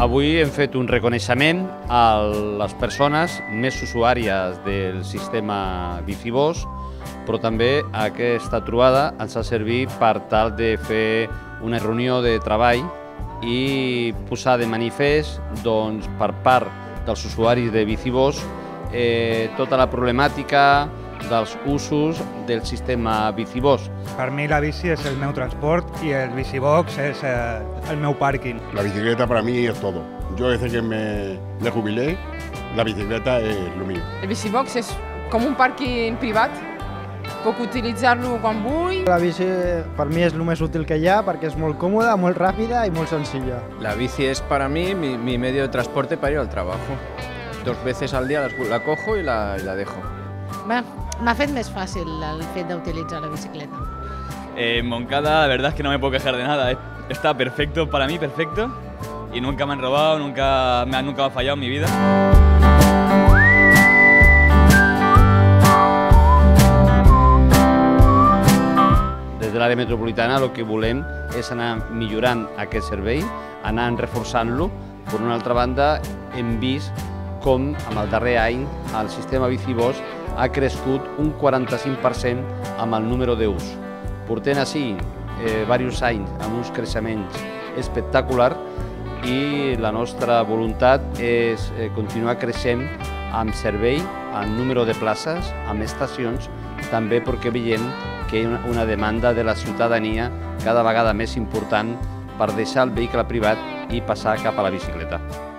Avui hem fet un reconeixement a les persones més usuàries del sistema Vicivos, però també aquesta trobada ens ha servit per tal de fer una reunió de treball i posar de manifest, doncs, per part dels usuaris de Vicivos tota la problemàtica dels usos del sistema Vicivos. Per mi la bici és el meu transport i el Bicibox és el meu pàrquing. La bicicleta per mi és tot. Jo des que me jubilé, la bicicleta és el meu. El Bicibox és com un pàrquing privat, puc utilitzar-lo quan vull. La bici per mi és el més útil que hi ha perquè és molt còmoda, molt ràpida i molt senzilla. La bici és per mi mi medio de transporte para ir al trabajo. Dos veces al día la cojo y la dejo. M'ha fet més fàcil el fet d'utilitzar la bicicleta. Montcada, la verdad es que no me puedo quejar de nada. Está perfecto, para mí perfecto. Y nunca me han robado, nunca me ha fallado en mi vida. Des de l'àrea metropolitana el que volem és anar millorant aquest servei, anar reforçant-lo. Per una altra banda, hem vist com en el darrer any el sistema Vicivos ha crescut un 45% amb el número d'ús. Portem així diversos anys amb uns creixements espectaculars i la nostra voluntat és continuar creixent amb servei, amb número de places, amb estacions, també perquè veiem que hi ha una demanda de la ciutadania cada vegada més important per deixar el vehicle privat i passar cap a la bicicleta.